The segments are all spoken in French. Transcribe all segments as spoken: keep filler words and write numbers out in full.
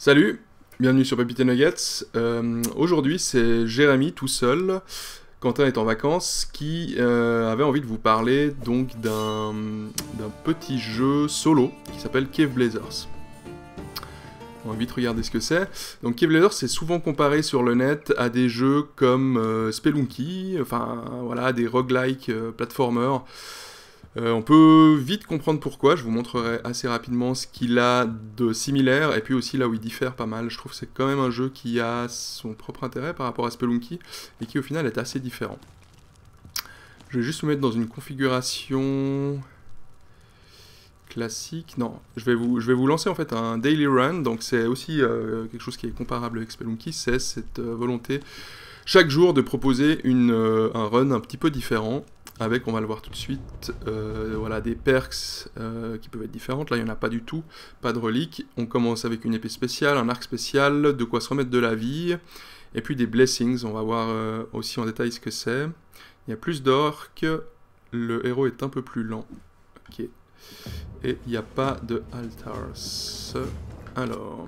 Salut, bienvenue sur Pépites et Nuggets. Euh, Aujourd'hui, c'est Jérémy tout seul, Quentin est en vacances, qui euh, avait envie de vous parler donc d'un petit jeu solo qui s'appelle Caveblazers. On va vite regarder ce que c'est. Donc Caveblazers, c'est souvent comparé sur le net à des jeux comme euh, Spelunky, enfin voilà, des roguelike euh, platformers. Euh, on peut vite comprendre pourquoi, je vous montrerai assez rapidement ce qu'il a de similaire, et puis aussi là où il diffère pas mal. Je trouve que c'est quand même un jeu qui a son propre intérêt par rapport à Spelunky, et qui au final est assez différent. Je vais juste vous mettre dans une configuration classique. Non, je vais vous, je vais vous lancer en fait un daily run, donc c'est aussi euh, quelque chose qui est comparable avec Spelunky, c'est cette euh, volonté chaque jour de proposer une, euh, un run un petit peu différent. Avec, on va le voir tout de suite, euh, voilà, des perks euh, qui peuvent être différentes. Là, il n'y en a pas du tout, pas de reliques. On commence avec une épée spéciale, un arc spécial, de quoi se remettre de la vie. Et puis des blessings, on va voir euh, aussi en détail ce que c'est. Il y a plus d'orques, le héros est un peu plus lent. Ok. Et il n'y a pas de altars. Alors...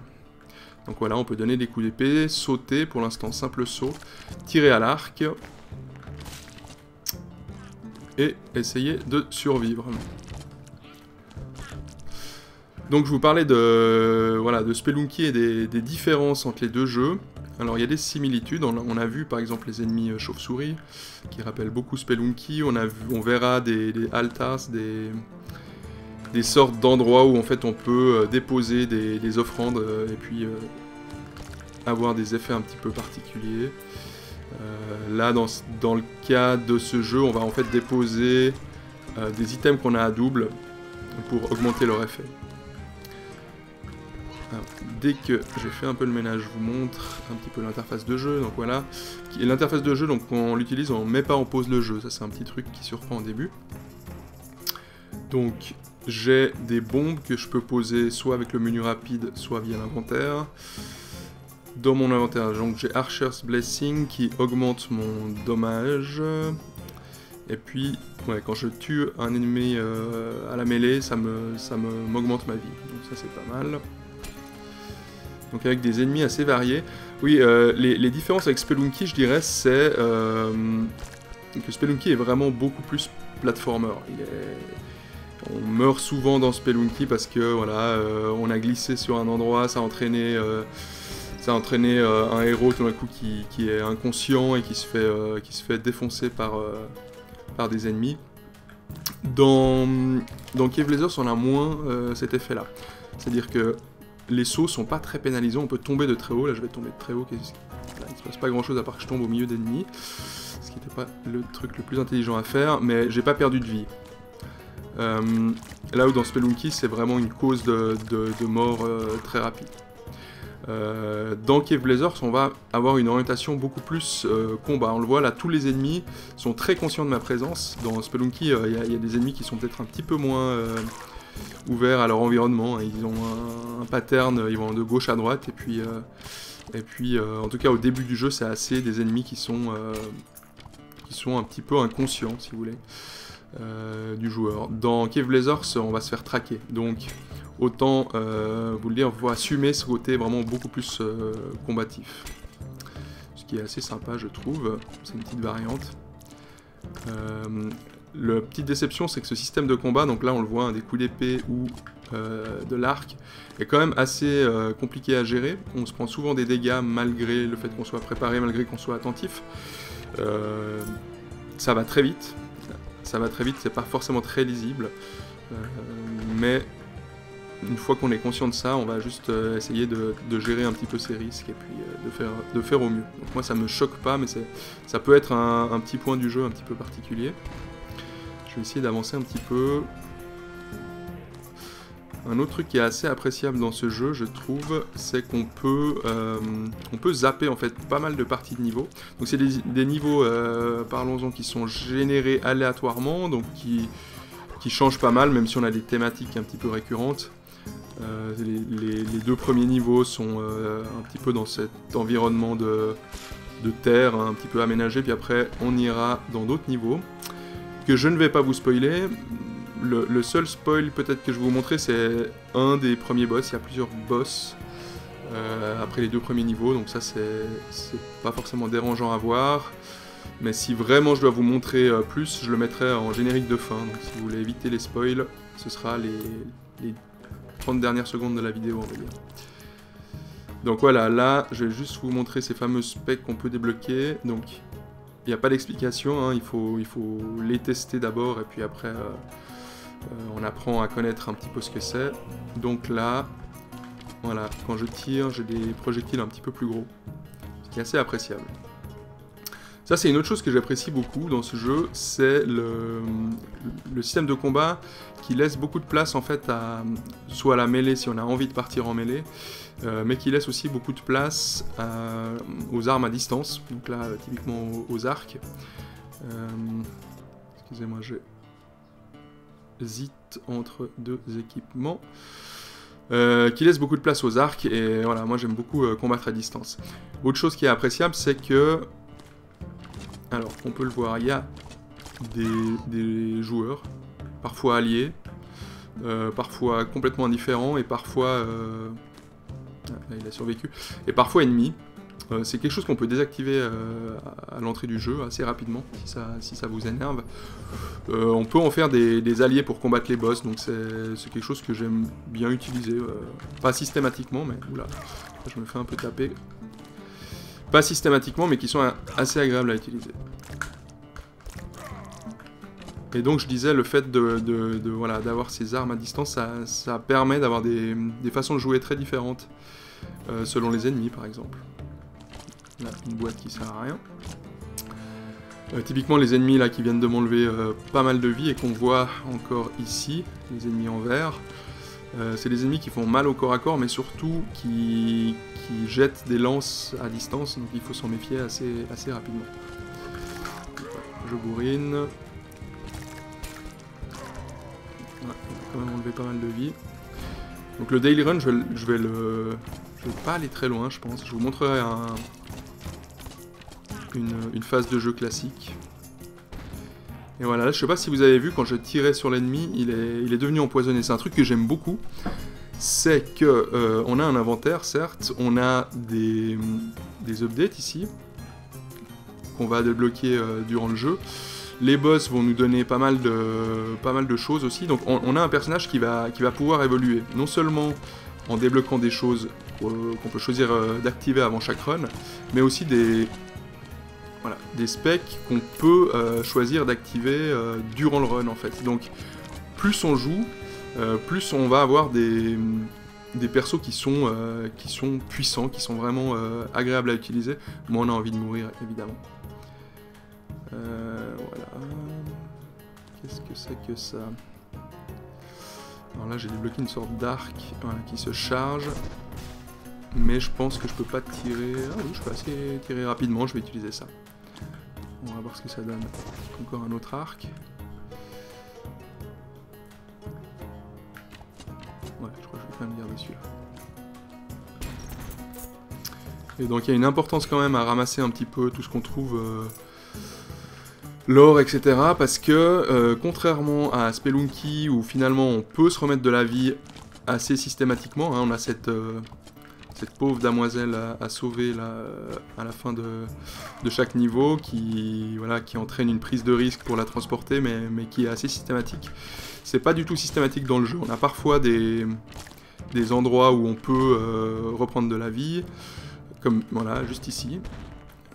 Donc voilà, on peut donner des coups d'épée, sauter, pour l'instant simple saut, tirer à l'arc... et essayer de survivre. Donc je vous parlais de, voilà, de Spelunky et des, des différences entre les deux jeux. Alors il y a des similitudes, on, on a vu par exemple les ennemis chauves-souris, qui rappellent beaucoup Spelunky, on, a vu, on verra des, des altars, des, des sortes d'endroits où en fait on peut déposer des, des offrandes et puis euh, avoir des effets un petit peu particuliers. Euh, là, dans, dans le cas de ce jeu, on va en fait déposer euh, des items qu'on a à double pour augmenter leur effet. Alors, dès que j'ai fait un peu le ménage, je vous montre un petit peu l'interface de jeu. Donc voilà, l'interface de jeu, donc on l'utilise, on ne met pas en pause le jeu. Ça, c'est un petit truc qui surprend au début. Donc, j'ai des bombes que je peux poser soit avec le menu rapide, soit via l'inventaire. Dans mon inventaire, donc j'ai Archer's Blessing qui augmente mon dommage. Et puis, ouais, quand je tue un ennemi euh, à la mêlée, ça me, ça me, m'augmente ma vie. Donc ça, c'est pas mal. Donc avec des ennemis assez variés. Oui, euh, les, les différences avec Spelunky, je dirais, c'est euh, que Spelunky est vraiment beaucoup plus platformer. Il est... On meurt souvent dans Spelunky parce que voilà, euh, on a glissé sur un endroit, ça a entraîné... Euh, Ça a entraîné euh, un héros tout d'un coup qui, qui est inconscient et qui se fait, euh, qui se fait défoncer par, euh, par des ennemis. Dans, dans Caveblazers, on a moins euh, cet effet-là. C'est-à-dire que les sauts sont pas très pénalisants, on peut tomber de très haut. Là, je vais tomber de très haut, là, il se passe pas grand-chose à part que je tombe au milieu d'ennemis. Ce qui n'était pas le truc le plus intelligent à faire, mais j'ai pas perdu de vie. Euh, là où dans Spelunky, c'est vraiment une cause de, de, de mort euh, très rapide. Euh, dans Caveblazers, on va avoir une orientation beaucoup plus euh, combat. On le voit là, tous les ennemis sont très conscients de ma présence. Dans Spelunky, il euh, y, y a des ennemis qui sont peut-être un petit peu moins euh, ouverts à leur environnement. Ils ont un, un pattern, ils vont de gauche à droite. Et puis, euh, et puis euh, en tout cas, au début du jeu, c'est assez des ennemis qui sont, euh, qui sont un petit peu inconscients, si vous voulez, euh, du joueur. Dans Caveblazers, on va se faire traquer. Donc... Autant euh, vous le dire, vous assumer ce côté vraiment beaucoup plus euh, combatif. Ce qui est assez sympa, je trouve. C'est une petite variante. Euh, la petite déception, c'est que ce système de combat, donc là on le voit, hein, des coups d'épée ou euh, de l'arc, est quand même assez euh, compliqué à gérer. On se prend souvent des dégâts malgré le fait qu'on soit préparé, malgré qu'on soit attentif. Euh, ça va très vite. Ça va très vite, c'est pas forcément très lisible. Euh, mais... Une fois qu'on est conscient de ça, on va juste essayer de, de gérer un petit peu ses risques et puis de faire, de faire au mieux. Donc moi ça me choque pas, mais ça peut être un, un petit point du jeu un petit peu particulier. Je vais essayer d'avancer un petit peu. Un autre truc qui est assez appréciable dans ce jeu, je trouve, c'est qu'on peut, euh, on peut zapper en fait pas mal de parties de niveau. Donc c'est des, des niveaux, euh, parlons-en, qui sont générés aléatoirement, donc qui, qui changent pas mal, même si on a des thématiques un petit peu récurrentes. Euh, les, les, les deux premiers niveaux sont euh, un petit peu dans cet environnement de, de terre, hein, un petit peu aménagé, puis après on ira dans d'autres niveaux, que je ne vais pas vous spoiler. Le, le seul spoil peut-être que je vais vous montrer, c'est un des premiers boss, il y a plusieurs boss, euh, après les deux premiers niveaux, donc ça c'est pas forcément dérangeant à voir. Mais si vraiment je dois vous montrer euh, plus, je le mettrai en générique de fin. Donc si vous voulez éviter les spoils, ce sera les, les trente dernières secondes de la vidéo, on va dire. Donc voilà, là, je vais juste vous montrer ces fameux specs qu'on peut débloquer. Donc, il n'y a pas d'explication, hein, il faut, il faut les tester d'abord, et puis après, euh, euh, on apprend à connaître un petit peu ce que c'est. Donc là, voilà, quand je tire, j'ai des projectiles un petit peu plus gros, ce qui est assez appréciable. Ça, c'est une autre chose que j'apprécie beaucoup dans ce jeu, c'est le, le système de combat qui laisse beaucoup de place en fait à soit à la mêlée si on a envie de partir en mêlée, euh, mais qui laisse aussi beaucoup de place à, aux armes à distance, donc là typiquement aux, aux arcs. Euh, Excusez-moi, j'hésite entre deux équipements. Euh, qui laisse beaucoup de place aux arcs, et voilà, moi j'aime beaucoup euh, combattre à distance. Autre chose qui est appréciable, c'est que alors, on peut le voir, il y a des, des joueurs, parfois alliés, euh, parfois complètement indifférents, et parfois... Euh... Ah, là, il a survécu. Et parfois ennemis. Euh, c'est quelque chose qu'on peut désactiver euh, à l'entrée du jeu assez rapidement, si ça, si ça vous énerve. Euh, on peut en faire des, des alliés pour combattre les boss, donc c'est quelque chose que j'aime bien utiliser. Euh, pas systématiquement, mais... Oula, je me fais un peu taper... Pas systématiquement, mais qui sont assez agréables à utiliser. Et donc je disais, le fait de, de, de voilà, d'avoir ces armes à distance, ça, ça permet d'avoir des, des façons de jouer très différentes, euh, selon les ennemis par exemple. Là, une boîte qui sert à rien. Euh, typiquement les ennemis là qui viennent de m'enlever euh, pas mal de vie et qu'on voit encore ici, les ennemis en vert. Euh, c'est des ennemis qui font mal au corps à corps, mais surtout qui, qui jettent des lances à distance, donc il faut s'en méfier assez, assez rapidement. Je bourrine. Ouais, il m'a quand même enlevé pas mal de vie. Donc le daily run, je vais, je vais le... Je vais pas aller très loin, je pense. Je vous montrerai un, une, une phase de jeu classique. Et voilà, là, je sais pas si vous avez vu, quand je tirais sur l'ennemi, il est, il est devenu empoisonné. C'est un truc que j'aime beaucoup. C'est que euh, on a un inventaire, certes. On a des, des updates ici, qu'on va débloquer euh, durant le jeu. Les boss vont nous donner pas mal de, pas mal de choses aussi. Donc on, on a un personnage qui va, qui va pouvoir évoluer. Non seulement en débloquant des choses euh, qu'on peut choisir euh, d'activer avant chaque run, mais aussi des... Voilà, des specs qu'on peut euh, choisir d'activer euh, durant le run en fait. Donc plus on joue, euh, plus on va avoir des, des persos qui sont, euh, qui sont puissants, qui sont vraiment euh, agréables à utiliser. Moi on a envie de mourir évidemment. Euh, voilà. Qu'est-ce que c'est que ça? Alors là j'ai débloqué une sorte d'arc voilà, qui se charge. Mais je pense que je peux pas tirer... Ah oui, je peux assez tirer rapidement, je vais utiliser ça. On va voir ce que ça donne. Encore un autre arc. Ouais, je crois que je vais quand même garder celui-là. Et donc il y a une importance quand même à ramasser un petit peu tout ce qu'on trouve... Euh... l'or, et cetera. Parce que, euh, contrairement à Spelunky, où finalement on peut se remettre de la vie assez systématiquement, hein, on a cette... Euh... cette pauvre damoiselle à, à sauver là, à la fin de, de chaque niveau qui, voilà, qui entraîne une prise de risque pour la transporter mais, mais qui est assez systématique. C'est pas du tout systématique dans le jeu. On a parfois des, des endroits où on peut euh, reprendre de la vie, comme voilà, juste ici.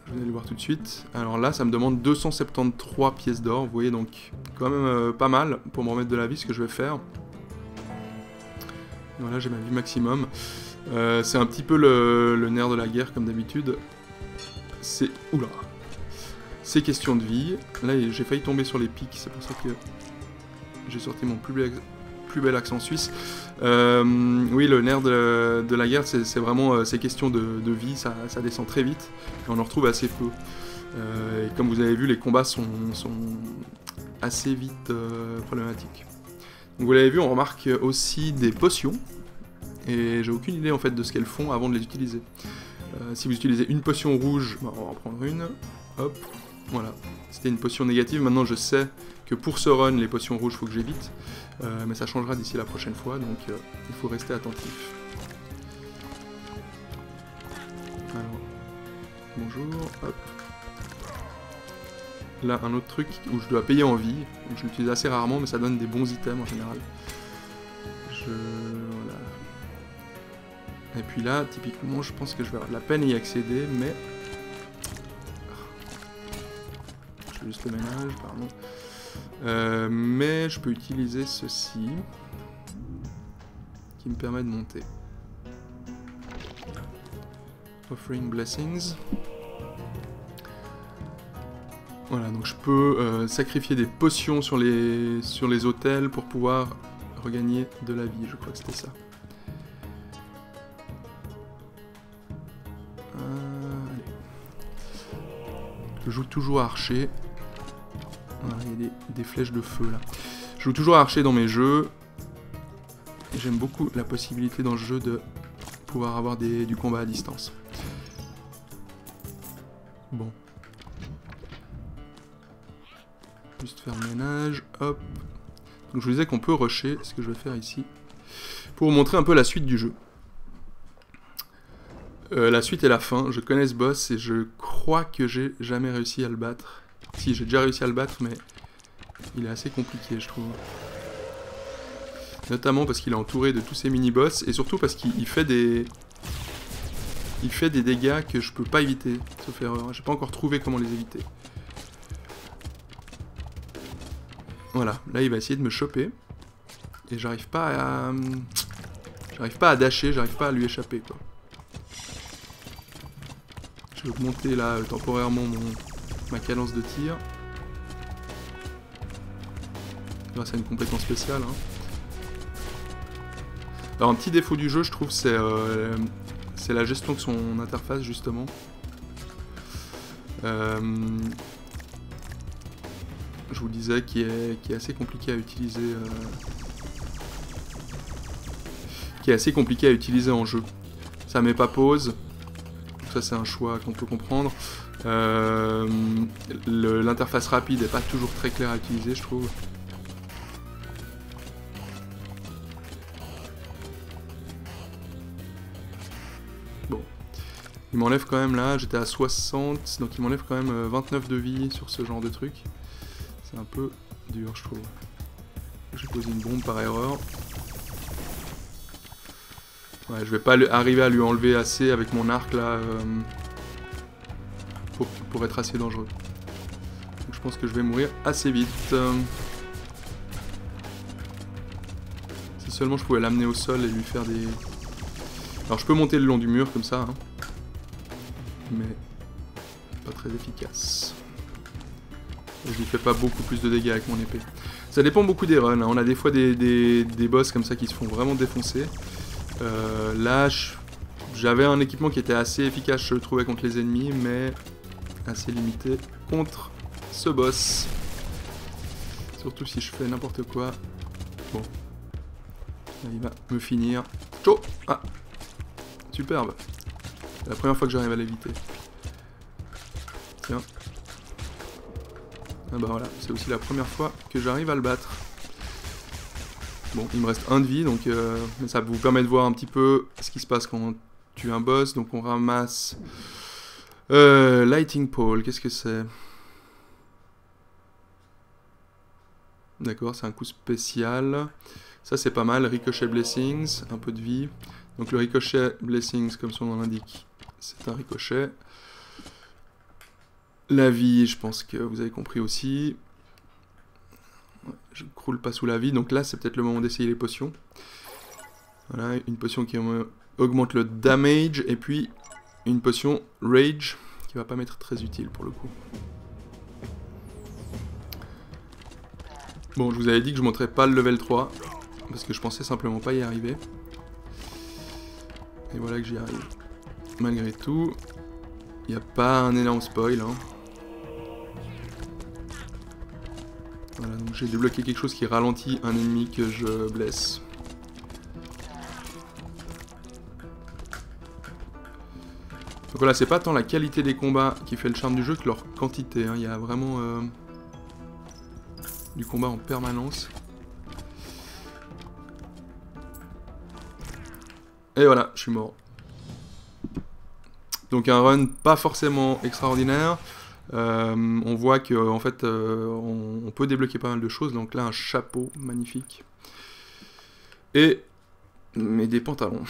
Vous allez le voir tout de suite. Alors là, ça me demande deux cent soixante-treize pièces d'or. Vous voyez donc quand même euh, pas mal pour me remettre de la vie, ce que je vais faire. Voilà, j'ai ma vie maximum. Euh, c'est un petit peu le, le nerf de la guerre comme d'habitude. C'est... Oula. C'est question de vie. Là j'ai failli tomber sur les pics, c'est pour ça que j'ai sorti mon plus bel, plus bel accent suisse. Euh, oui, le nerf de, de la guerre, c'est vraiment euh, ces questions de, de vie, ça, ça descend très vite et on en retrouve assez peu. Euh, et comme vous avez vu, les combats sont, sont assez vite euh, problématiques. Donc, vous l'avez vu, on remarque aussi des potions. Et j'ai aucune idée en fait de ce qu'elles font avant de les utiliser. Euh, si vous utilisez une potion rouge, bah, on va en prendre une. Hop, voilà. C'était une potion négative. Maintenant je sais que pour ce run, les potions rouges, il faut que j'évite. Euh, mais ça changera d'ici la prochaine fois, donc euh, il faut rester attentif. bonjour, hop. Là, un autre truc où je dois payer en vie, je l'utilise assez rarement, mais ça donne des bons items en général. Je... Voilà. Et puis là, typiquement, je pense que je vais avoir de la peine à y accéder, mais... Je fais juste le ménage, pardon. Euh, mais je peux utiliser ceci, qui me permet de monter. Offering Blessings. Voilà, donc je peux euh, sacrifier des potions sur les, sur les hôtels pour pouvoir regagner de la vie, je crois que c'était ça. Euh, allez. Je joue toujours à archer. Voilà, il y a des, des flèches de feu là. Je joue toujours à archer dans mes jeux. J'aime beaucoup la possibilité dans le jeu de pouvoir avoir des, du combat à distance. Bon. Juste faire le ménage, hop. Donc je vous disais qu'on peut rusher, ce que je vais faire ici, pour vous montrer un peu la suite du jeu. Euh, la suite et la fin, je connais ce boss et je crois que j'ai jamais réussi à le battre. Si, j'ai déjà réussi à le battre, mais il est assez compliqué, je trouve. Notamment parce qu'il est entouré de tous ces mini-boss, et surtout parce qu'il fait des... Il fait des dégâts que je peux pas éviter, sauf erreur. J'ai pas encore trouvé comment les éviter. Voilà, là il va essayer de me choper. Et j'arrive pas à... J'arrive pas à dasher, j'arrive pas à lui échapper, quoi. Je vais augmenter là, euh, temporairement, mon... ma cadence de tir. Grâce à une compétence spéciale, hein. Alors un petit défaut du jeu, je trouve, c'est euh, c'est la gestion de son interface, justement. Euh... Je vous le disais, qui est, qui est assez compliqué à utiliser, euh, qui est assez compliqué à utiliser en jeu. Ça met pas pause, ça c'est un choix qu'on peut comprendre. Euh, L'interface rapide est pas toujours très claire à utiliser, je trouve. Bon, il m'enlève quand même là. J'étais à soixante, donc il m'enlève quand même vingt-neuf de vie sur ce genre de truc. C'est un peu dur, je trouve. J'ai posé une bombe par erreur. Ouais, je vais pas arriver à lui enlever assez avec mon arc là euh, pour, pour être assez dangereux. Donc, je pense que je vais mourir assez vite. Euh, si seulement je pouvais l'amener au sol et lui faire des... Alors je peux monter le long du mur comme ça, hein, mais pas très efficace. Je lui fais pas beaucoup plus de dégâts avec mon épée. Ça dépend beaucoup des runs, hein. On a des fois des, des, des boss comme ça qui se font vraiment défoncer. Euh, là, j'avais un équipement qui était assez efficace, je trouvais, contre les ennemis, mais assez limité contre ce boss. Surtout si je fais n'importe quoi. Bon. Là, il va me finir. Tchao! Ah! Superbe! C'est la première fois que j'arrive à l'éviter. Tiens. Ah bah voilà, c'est aussi la première fois que j'arrive à le battre. Bon, il me reste un de vie, donc euh, ça vous permet de voir un petit peu ce qui se passe quand on tue un boss. Donc on ramasse... Euh, Lighting Pole, qu'est-ce que c'est? D'accord, c'est un coup spécial. Ça c'est pas mal, Ricochet Blessings, un peu de vie. Donc le Ricochet Blessings, comme son nom l'indique, c'est un ricochet. La vie, je pense que vous avez compris aussi. Ouais, je ne croule pas sous la vie, donc là c'est peut-être le moment d'essayer les potions. Voilà, une potion qui augmente le damage, et puis une potion Rage, qui va pas m'être très utile pour le coup. Bon, je vous avais dit que je ne montrais pas le level trois, parce que je pensais simplement pas y arriver. Et voilà que j'y arrive. Malgré tout, il n'y a pas un énorme spoil, hein. Voilà, donc j'ai débloqué quelque chose qui ralentit un ennemi que je blesse. Donc voilà, c'est pas tant la qualité des combats qui fait le charme du jeu que leur quantité, hein. Il y a vraiment euh, du combat en permanence. Et voilà, je suis mort. Donc un run pas forcément extraordinaire. Euh, on voit qu'en fait, euh, on, on peut débloquer pas mal de choses. Donc là, un chapeau magnifique. Et, et des pantalons.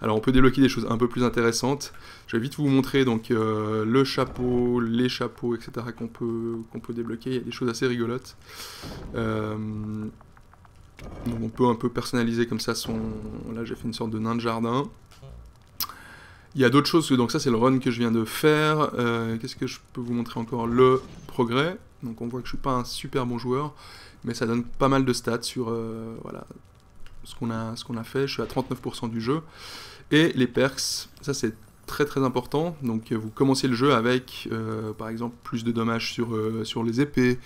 Alors on peut débloquer des choses un peu plus intéressantes. Je vais vite vous montrer donc, euh, le chapeau, les chapeaux, et cetera qu'on peut, qu'on peut débloquer. Il y a des choses assez rigolotes. Euh, donc on peut un peu personnaliser comme ça son... Là j'ai fait une sorte de nain de jardin. Il y a d'autres choses, donc ça c'est le run que je viens de faire. Euh, Qu'est-ce que je peux vous montrer encore? Le progrès. Donc on voit que je ne suis pas un super bon joueur, mais ça donne pas mal de stats sur euh, voilà, ce qu'on a, ce qu'on a fait. Je suis à trente-neuf pour cent du jeu. Et les perks, ça c'est très très important. Donc vous commencez le jeu avec euh, par exemple plus de dommages sur, euh, sur les épées,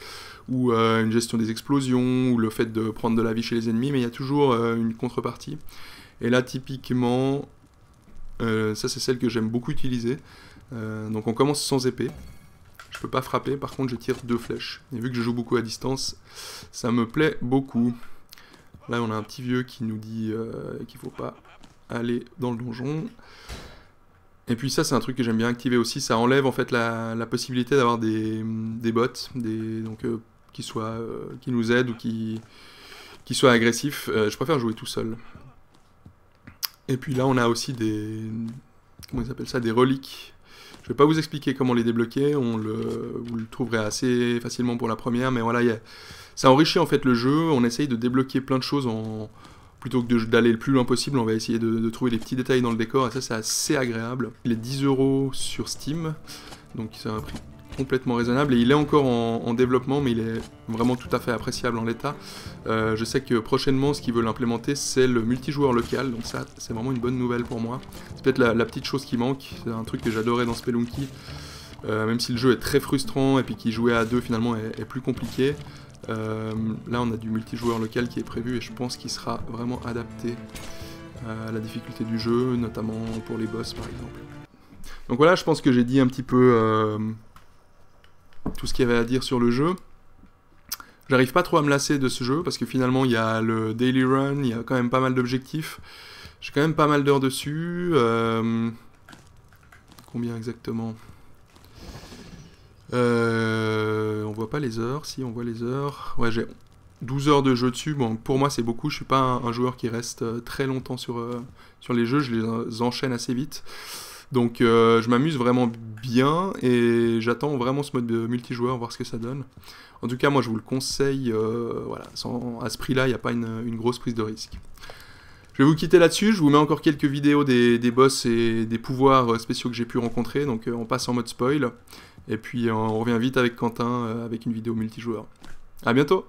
ou euh, une gestion des explosions, ou le fait de prendre de la vie chez les ennemis, mais il y a toujours euh, une contrepartie. Et là typiquement... Euh, ça c'est celle que j'aime beaucoup utiliser. Euh, donc on commence sans épée. Je peux pas frapper, par contre je tire deux flèches. Et vu que je joue beaucoup à distance, ça me plaît beaucoup. Là on a un petit vieux qui nous dit euh, qu'il faut pas aller dans le donjon. Et puis ça c'est un truc que j'aime bien activer aussi. Ça enlève en fait la, la possibilité d'avoir des, des bots, des, donc euh, qui soient, euh, qui nous aident ou qui, qui soient agressifs. Euh, je préfère jouer tout seul. Et puis là on a aussi des, comment ils appellent ça, des reliques. Je ne vais pas vous expliquer comment les débloquer, on le, vous le trouverez assez facilement pour la première, mais voilà, y a, ça enrichit en fait le jeu, on essaye de débloquer plein de choses, en, plutôt que d'aller le plus loin possible, on va essayer de, de trouver des petits détails dans le décor, et ça c'est assez agréable. Il est dix euros sur Steam, donc c'est un prix complètement raisonnable, et il est encore en, en développement, mais il est vraiment tout à fait appréciable en l'état. Euh, je sais que prochainement, ce qu'ils veulent implémenter, c'est le multijoueur local, donc ça, c'est vraiment une bonne nouvelle pour moi. C'est peut-être la, la petite chose qui manque, c'est un truc que j'adorais dans Spelunky, euh, même si le jeu est très frustrant, et puis qui jouer à deux, finalement, est, est plus compliqué. Euh, là, on a du multijoueur local qui est prévu, et je pense qu'il sera vraiment adapté à la difficulté du jeu, notamment pour les boss, par exemple. Donc voilà, je pense que j'ai dit un petit peu... Euh, tout ce qu'il y avait à dire sur le jeu. J'arrive pas trop à me lasser de ce jeu, parce que finalement il y a le daily run, il y a quand même pas mal d'objectifs, j'ai quand même pas mal d'heures dessus. Euh... Combien exactement? euh... On voit pas les heures, si on voit les heures. Ouais, j'ai douze heures de jeu dessus, bon pour moi c'est beaucoup, je suis pas un, un joueur qui reste très longtemps sur, euh, sur les jeux, je les enchaîne assez vite. Donc euh, je m'amuse vraiment bien et j'attends vraiment ce mode de multijoueur, voir ce que ça donne. En tout cas, moi je vous le conseille, euh, voilà, sans, à ce prix-là, il n'y a pas une, une grosse prise de risque. Je vais vous quitter là-dessus, je vous mets encore quelques vidéos des, des boss et des pouvoirs spéciaux que j'ai pu rencontrer, donc euh, on passe en mode spoil. Et puis euh, on revient vite avec Quentin, euh, avec une vidéo multijoueur. A bientôt!